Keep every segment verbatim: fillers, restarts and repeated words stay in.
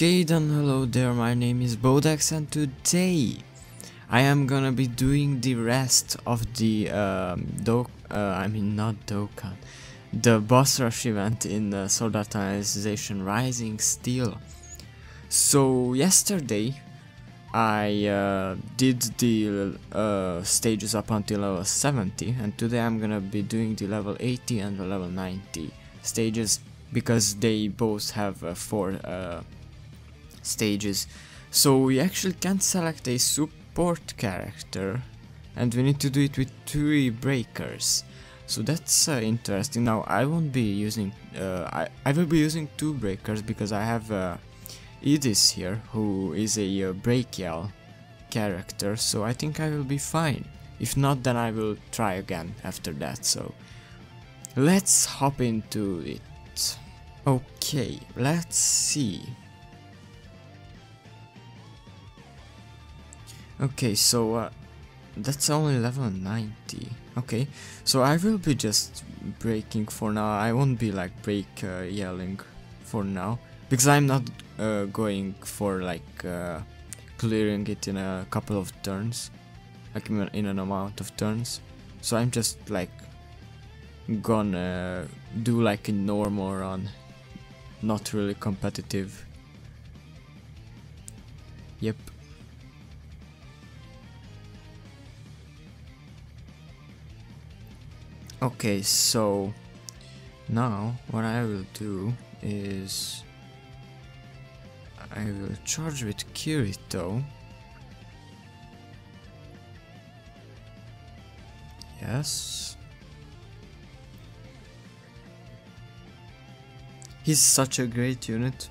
Okay then, hello there, my name is Bodax and today I am gonna be doing the rest of the um, do uh, I mean not Dokkan, the boss rush event in uh, Sword Art Online Alicization Rising Steel. So yesterday I uh, did the uh, stages up until level seventy, and today I'm gonna be doing the level eighty and the level ninety stages, because they both have uh, four uh, stages. So we actually can't select a support character, and we need to do it with three breakers. So that's uh, interesting. Now I won't be using, uh, I, I will be using two breakers because I have uh, Edith here, who is a uh, brachial character, so I think I will be fine. If not, then I will try again after that, so let's hop into it. Okay, let's see. Okay, so uh, that's only level ninety. Okay, so I will be just breaking for now. I won't be like break uh, yelling for now, because I'm not uh, going for like uh, clearing it in a couple of turns, like in an amount of turns. So I'm just like gonna do like a normal run, not really competitive. Yep. Okay, so now what I will do is I will charge with Kirito. Yes. He's such a great unit.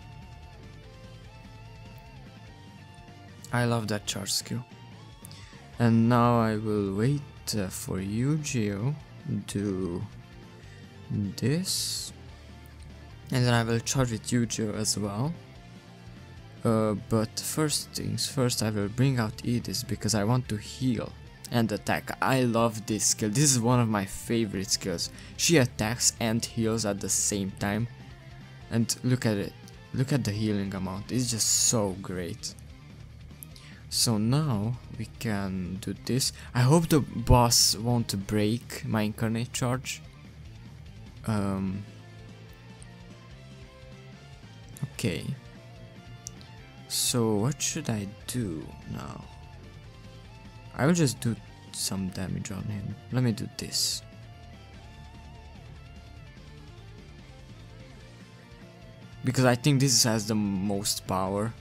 I love that charge skill. And now I will wait uh, for you, Gio. Do this. And then I will charge with you, Gio, as well. Uh, but first things first, I will bring out Edith because I want to heal and attack. I love this skill. This is one of my favorite skills. She attacks and heals at the same time. And look at it, look at the healing amount, it's just so great. So now we can do this. I hope the boss won't break my incarnate charge. Um. Okay. So what should I do now? I will just do some damage on him. Let me do this. Because I think this has the most power.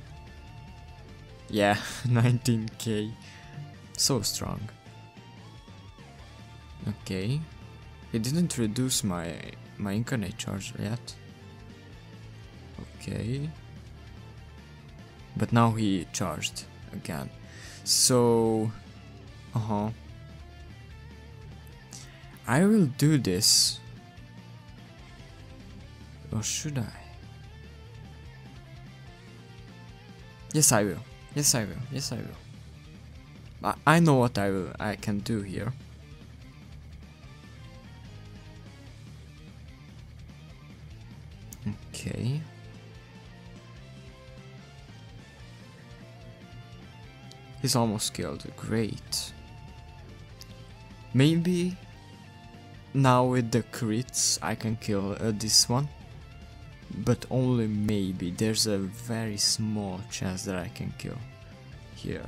Yeah, nineteen K. So strong. Okay. It didn't reduce my my incarnate charge yet. Okay. But now he charged again. So uh-huh. I will do this. Or should I? Yes, I will. Yes, I will. Yes, I will. I, I know what I will. I can do here. Okay. He's almost killed. Great. Maybe now with the crits I can kill uh, this one. But only maybe. There's a very small chance that I can kill here.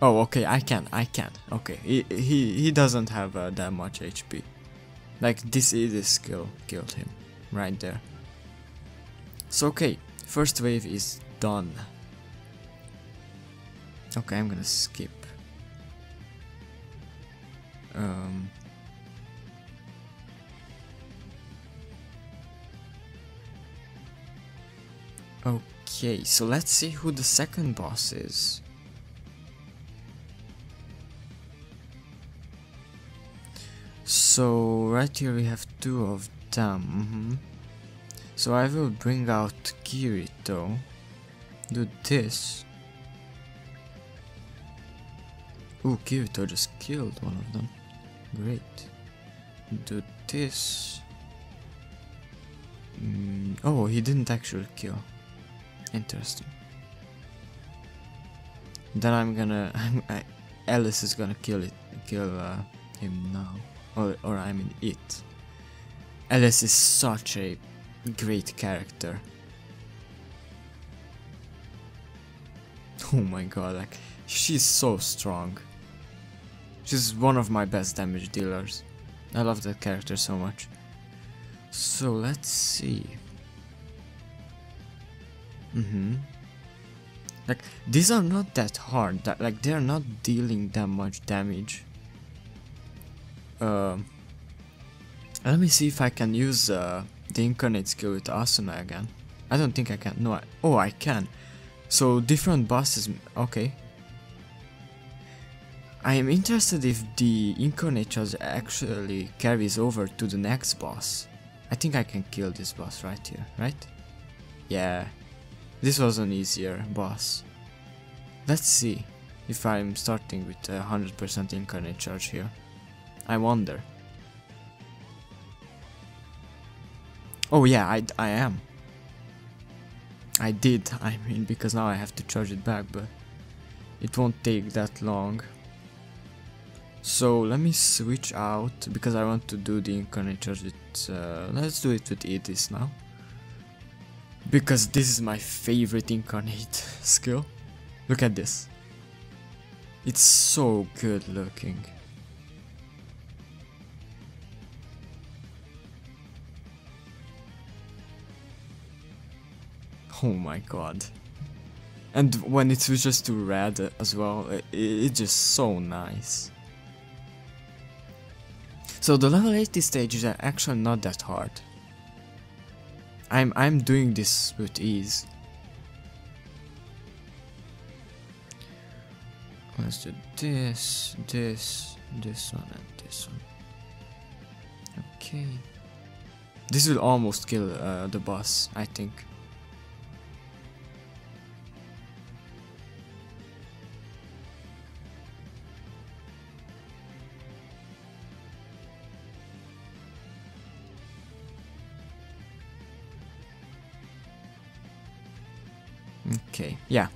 Oh, okay, I can, I can. Okay, he he, he doesn't have uh, that much H P. Like, this Edith skill killed him, right there. So, okay, first wave is done. Okay, I'm gonna skip. Um... Okay, so let's see who the second boss is. So right here we have two of them. Mm-hmm. So I will bring out Kirito. Do this. Ooh, Kirito just killed one of them. Great. Do this. Oh, he didn't actually kill. Interesting. Then I'm gonna... I'm, I, Alice is gonna kill it, kill uh, him now. Or, or I mean it. Alice is such a great character. Oh my god, like, she's so strong. She's one of my best damage dealers. I love that character so much. So let's see. Mm-hmm. Like, these are not that hard, that, like, they're not dealing that much damage. Uh, let me see if I can use uh, the incarnate skill with Asuna again. I don't think I can, no, I, oh I can. So different bosses, okay. I am interested if the incarnate charge actually carries over to the next boss. I think I can kill this boss right here, right? Yeah, this was an easier boss. Let's see if I'm starting with a one hundred percent incarnate charge here. I wonder. Oh yeah, I, I am. I did, I mean, because now I have to charge it back, but it won't take that long. So let me switch out, because I want to do the incarnate charge with, uh, let's do it with Edith now. Because this is my favorite incarnate skill. Look at this. It's so good looking. Oh my god. And when it switches to red as well, it, it's just so nice. So the level eighty stages are actually not that hard. I'm I'm doing this with ease. Let's do this, this, this one, and this one. Okay. This will almost kill uh, the boss, I think. Okay, yeah.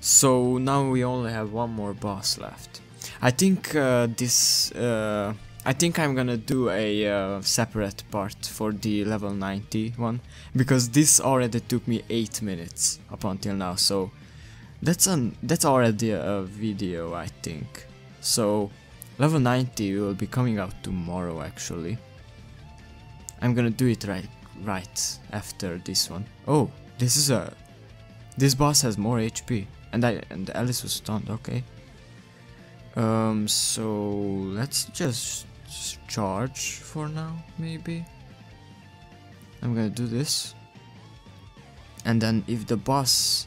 So now we only have one more boss left. I think uh, this... Uh, I think I'm gonna do a uh, separate part for the level ninety one, because this already took me eight minutes up until now, so... That's, an, that's already a video, I think. So, level ninety will be coming out tomorrow, actually. I'm gonna do it right, right after this one. Oh, this is a... This boss has more H P, and I and Alice was stunned. Okay. Um. So let's just charge for now, maybe. I'm gonna do this, and then if the boss,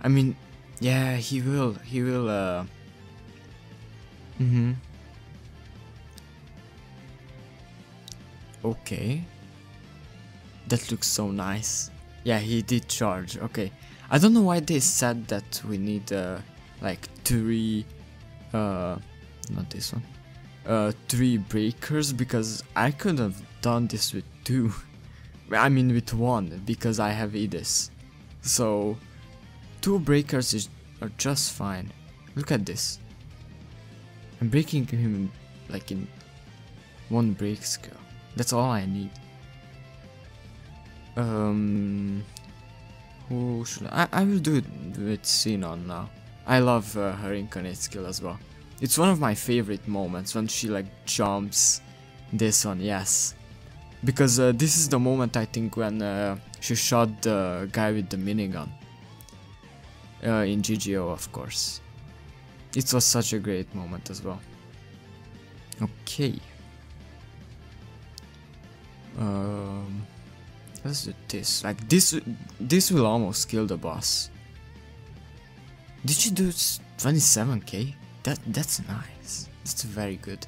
I mean, yeah, he will, he will. Uh, mhm. Okay. That looks so nice. Yeah, he did charge. Okay. I don't know why they said that we need uh, like three, uh, not this one, uh, three breakers, because I could have done this with two, I mean with one, because I have Edith. So two breakers is, are just fine. Look at this. I'm breaking him like in one break skill. That's all I need. Um. Who should I? I will do it with Sinon now. I love uh, her incarnate skill as well. It's one of my favorite moments when she like jumps. This one, yes, because uh, this is the moment I think when uh, she shot the guy with the minigun uh, in G G O, of course. It was such a great moment as well. Okay. Um. Let's do this. Like this, this will almost kill the boss. Did she do twenty-seven K? That that's nice. That's very good.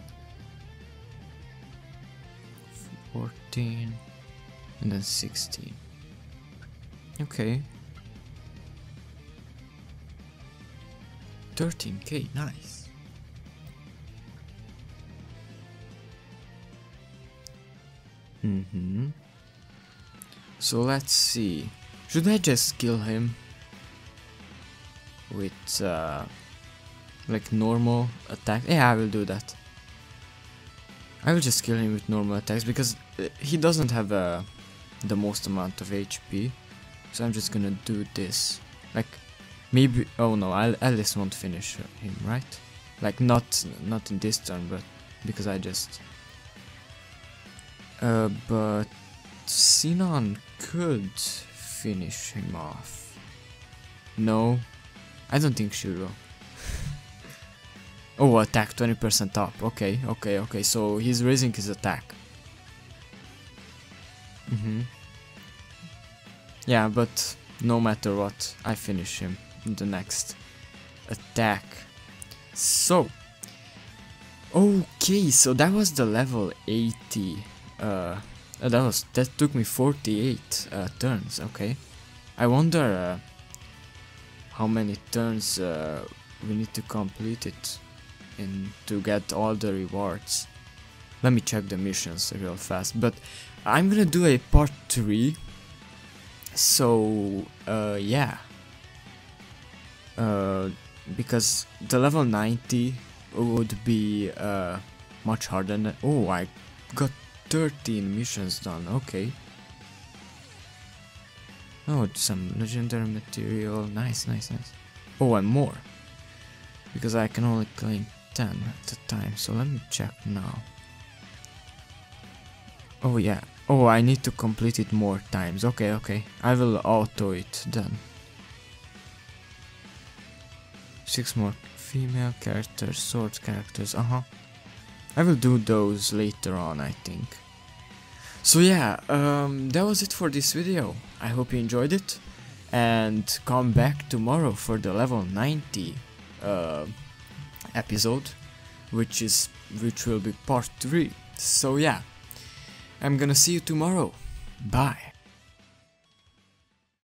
fourteen, and then sixteen. Okay. thirteen K, nice. Mm-hmm. So let's see. Should I just kill him with uh, like normal attack? Yeah, I will do that. I will just kill him with normal attacks because he doesn't have uh, the most amount of H P. So I'm just gonna do this. Like maybe. Oh no, Alice won't finish him, right? Like not not in this turn, but because I just. Uh, but Sinon could finish him off. No, I don't think she will. Oh, attack twenty percent up. Okay, okay, okay. So he's raising his attack. Mm-hmm. Yeah, but no matter what, I finish him in the next attack. So, okay, so that was the level eighty. Uh, that was that took me forty-eight uh, turns. Okay, I wonder uh, how many turns uh, we need to complete it in to get all the rewards. Let me check the missions real fast. But I'm gonna do a part three. So uh, yeah, uh, because the level ninety would be uh, much harder. Than, oh, I got thirteen missions done, okay. Oh, some legendary material, nice, nice, nice. Oh, and more. Because I can only claim ten at a time, so let me check now. Oh yeah, oh, I need to complete it more times, okay, okay. I will auto it then. six more female characters, sword characters, uh-huh. I will do those later on, I think. So yeah, um, that was it for this video. I hope you enjoyed it. And come back tomorrow for the level ninety uh, episode, which is which will be part three. So yeah, I'm gonna see you tomorrow. Bye.